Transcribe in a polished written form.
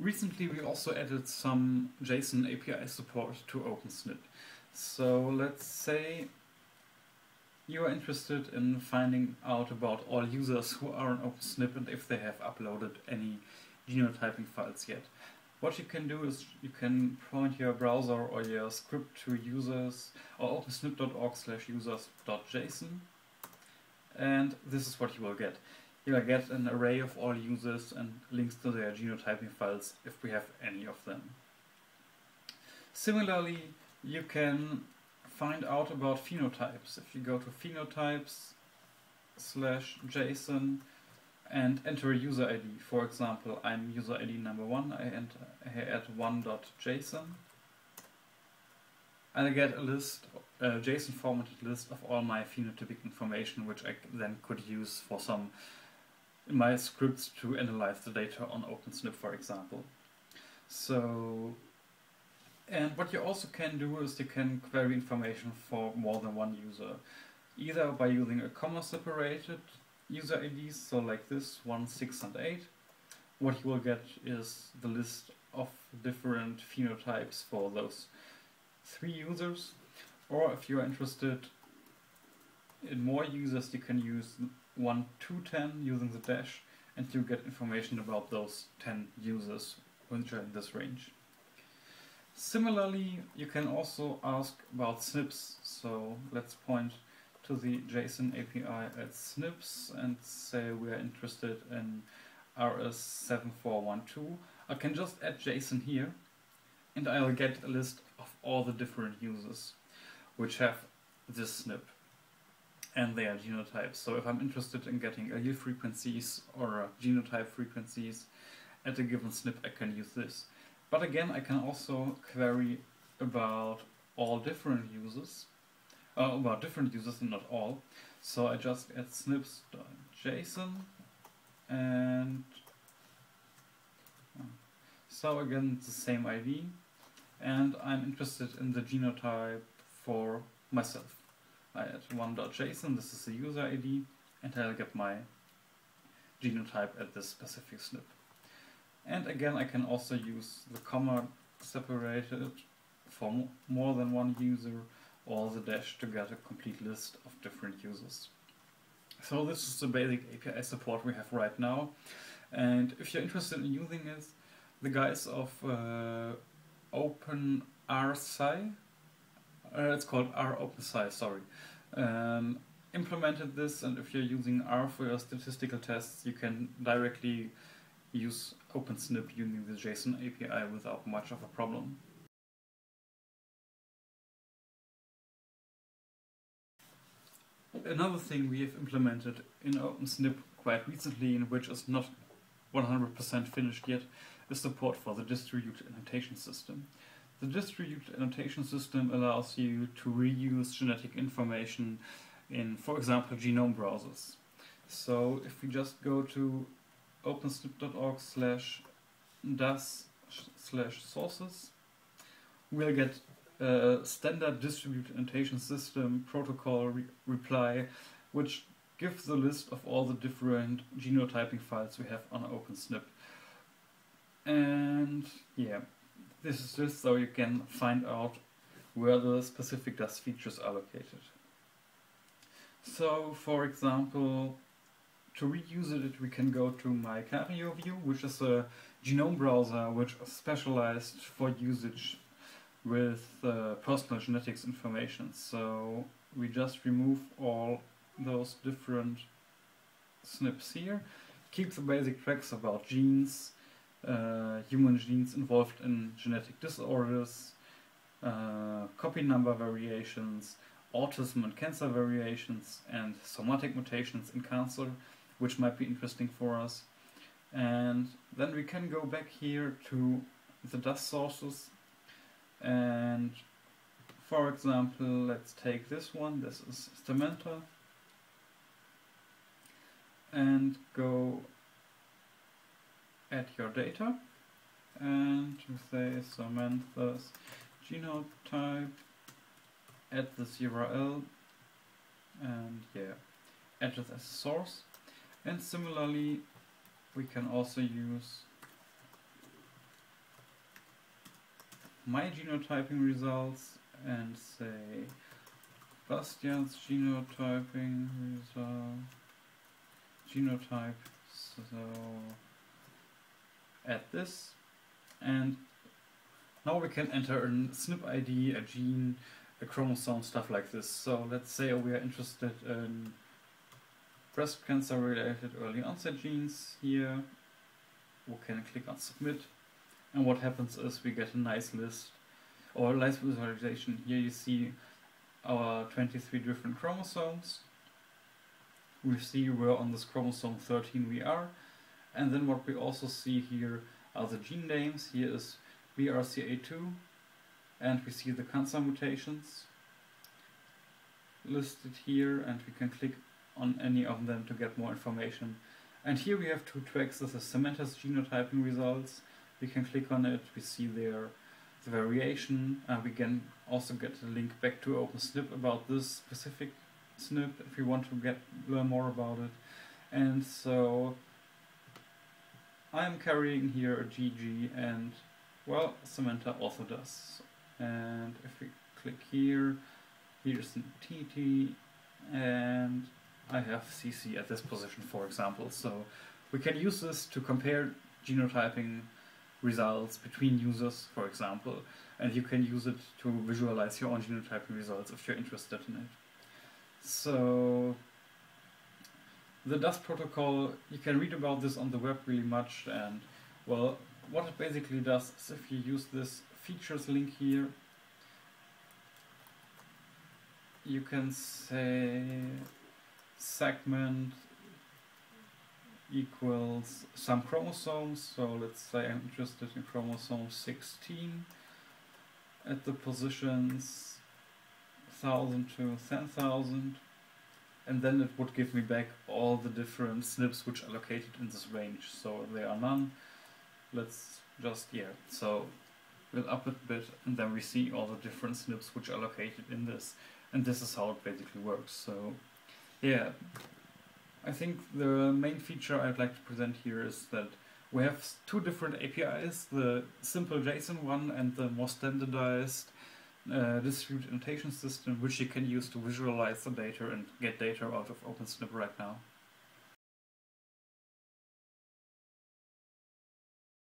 Recently we also added some JSON API support to OpenSNP. So let's say you are interested in finding out about all users who are on OpenSNP and if they have uploaded any genotyping files yet. What you can do is you can point your browser or your script to users or opensnp.org/users.json, and this is what you will get. You will get an array of all users and links to their genotyping files if we have any of them. Similarly, you can find out about phenotypes. If you go to phenotypes/json and enter a user ID, for example, I'm user ID number 1, I add 1.json, and I get a list, a JSON formatted list of all my phenotypic information, which I then could use for some in my scripts to analyze the data on OpenSNP, for example. So. And what you also can do is you can query information for more than one user, either by using a comma-separated user IDs, so like this, 1, 6, and 8. What you will get is the list of different phenotypes for those 3 users, or if you are interested in more users, you can use 1, 2, 10 using the dash, and you get information about those 10 users which are in this range. Similarly, you can also ask about SNPs, so let's point to the JSON API at SNPs and say we are interested in RS7412. I can just add JSON here and I'll get a list of all the different users which have this SNP and their genotypes. So if I'm interested in getting allele frequencies or genotype frequencies at a given SNP, I can use this. But again, I can also query about all different users, and not all. So I just add snips.json, and so again, it's the same ID, and I'm interested in the genotype for myself. I add 1.json, this is the user ID, and I'll get my genotype at this specific SNP. And again, I can also use the comma separated for more than one user or the dash to get a complete list of different users. So this is the basic API support we have right now. And if you're interested in using it, the guys of OpenSci, it's called rOpenSci, sorry, implemented this. And if you're using R for your statistical tests, you can directly use OpenSNP using the JSON API without much of a problem. Another thing we have implemented in OpenSNP quite recently, and which is not 100% finished yet, is support for the distributed annotation system. The distributed annotation system allows you to reuse genetic information in, for example, genome browsers. So if we just go to opensnp.org/das/sources, we'll get a standard distributed annotation system protocol reply, which gives the list of all the different genotyping files we have on OpenSNP. And yeah, this is just so you can find out where the specific DAS features are located. So, for example, to reuse it, we can go to my Karyoview, which is a genome browser which is specialized for usage with personal genetics information. So we just remove all those different SNPs here, keep the basic tracks about genes, human genes involved in genetic disorders, copy number variations, autism and cancer variations, and somatic mutations in cancer, which might be interesting for us. And then we can go back here to the DAS sources, and for example, let's take this one, this is Stamenta, and go add your data, and you say Samantha's genotype at this URL, and yeah, add it as a source. And similarly, we can also use my genotyping results and say Bastian's genotyping result, genotype, so add this, and now we can enter a SNP ID, a gene, a chromosome, stuff like this. So let's say we are interested in breast cancer related early onset genes here. We can click on submit, and what happens is we get a nice list or nice visualization. Here you see our 23 different chromosomes. We see where on this chromosome 13 we are, and then what we also see here are the gene names. Here is BRCA2, and we see the cancer mutations listed here, and we can click on any of them to get more information. And here we have two tracks. This is Samantha's genotyping results. We can click on it, we see there the variation, and we can also get a link back to OpenSNP about this specific SNP if you want to learn more about it. And so I'm carrying here a GG, and well, Samantha also does. And if we click here, here's an TT, and I have CC at this position, for example. So we can use this to compare genotyping results between users, for example, and you can use it to visualize your own genotyping results if you're interested in it. So the DAS protocol, you can read about this on the web really much, and well, what it basically does is if you use this features link here, you can say segment equals some chromosomes. So let's say I'm interested in chromosome 16 at the positions 1000 to 10,000, and then it would give me back all the different SNPs which are located in this range. So there are none. Let's just, yeah, so we'll up it a bit, and then we see all the different SNPs which are located in this, and this is how it basically works. So yeah, I think the main feature I'd like to present here is that we have two different APIs, the simple JSON one and the more standardized distributed annotation system, which you can use to visualize the data and get data out of OpenSNP right now.